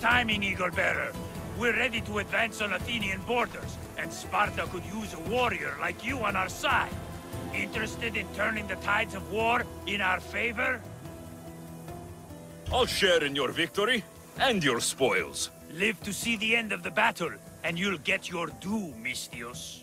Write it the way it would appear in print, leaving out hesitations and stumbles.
Timing, Eagle-Bearer. We're ready to advance on Athenian borders, and Sparta could use a warrior like you on our side. Interested in turning the tides of war in our favor? I'll share in your victory, and your spoils. Live to see the end of the battle, and you'll get your due, Mystios.